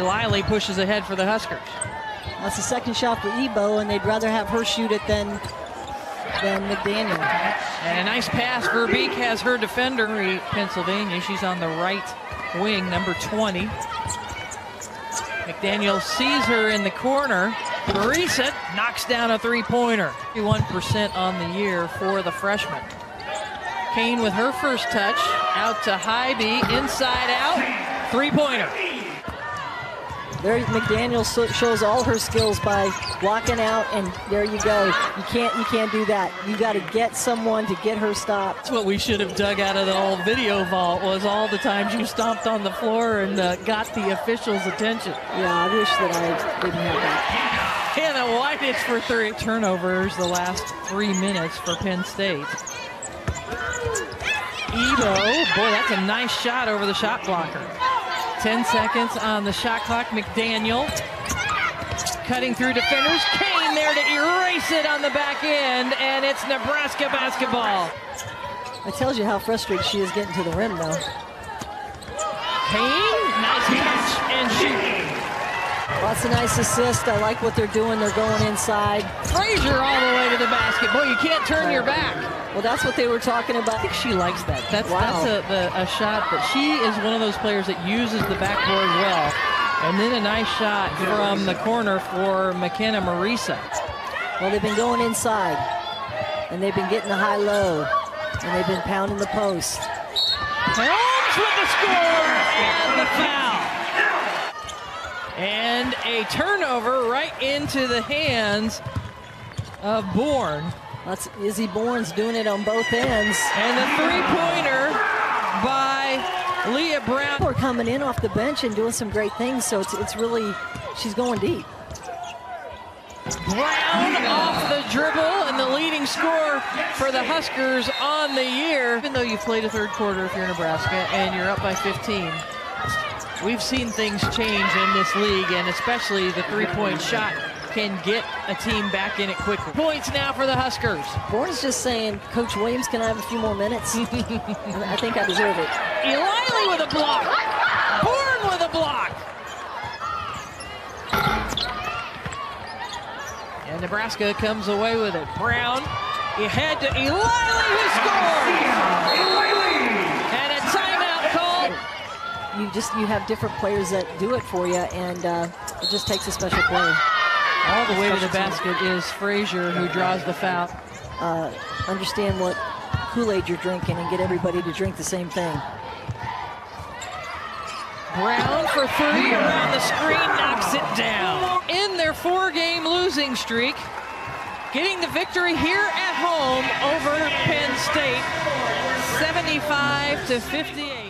Eililey pushes ahead for the Huskers. That's the second shot for Ebo, and they'd rather have her shoot it than McDaniel. And a nice pass. Veerbeek has her defender, Pennsylvania. She's on the right wing, number 20. McDaniel sees her in the corner. Marisa knocks down a three-pointer. 51% on the year for the freshman. Kane with her first touch. Out to Haiby, inside out, three-pointer. There, McDaniel shows all her skills by blocking out, and there you go. You can't do that. You got to get someone to get her stopped. That's what we should have dug out of the old video vault, was all the times you stomped on the floor and got the officials' attention. Yeah, I wish that I didn't have that. Hannah Whiteitch for three. Turnovers the last 3 minutes for Penn State. Ebo, boy, that's a nice shot over the shot blocker. 10 seconds on the shot clock. McDaniel cutting through defenders. Kane there to erase it on the back end, and it's Nebraska basketball. That tells you how frustrated she is getting to the rim, though. Kane, nice catch and shoot. Lots of nice assists. I like what they're doing. They're going inside. Frazier all the way to the basket. Boy, you can't turn your back. Well, that's what they were talking about. I think she likes that. That's a shot, but she is one of those players that uses the backboard well. And then a nice shot from the corner for McKenna Marisa. Well, they've been going inside, and they've been getting the high-low, and they've been pounding the post. Holmes with the score and the foul. And a turnover right into the hands of Bourne. That's Izzy Bourne's doing it on both ends. And the three-pointer by Leigha Brown. People are coming in off the bench and doing some great things, so it's really, she's going deep. Brown off the dribble, and the leading scorer for the Huskers on the year. Even though you've played a third quarter if you're Nebraska and you're up by 15, we've seen things change in this league, and especially the three-point shot can get a team back in it quickly. Points now for the Huskers. Bourne's just saying, Coach Williams, can I have a few more minutes? I think I deserve it. Eililey with a block. Bourne with a block. And Nebraska comes away with it. Brown, he head to Eililey, who scores. And a timeout call. You have different players that do it for you, and it just takes a special player. All the way to the basket is Frazier, who draws the foul. Understand what Kool-Aid you're drinking and get everybody to drink the same thing. Brown for three around the screen, knocks it down. In their four-game losing streak, getting the victory here at home over Penn State, 75-58.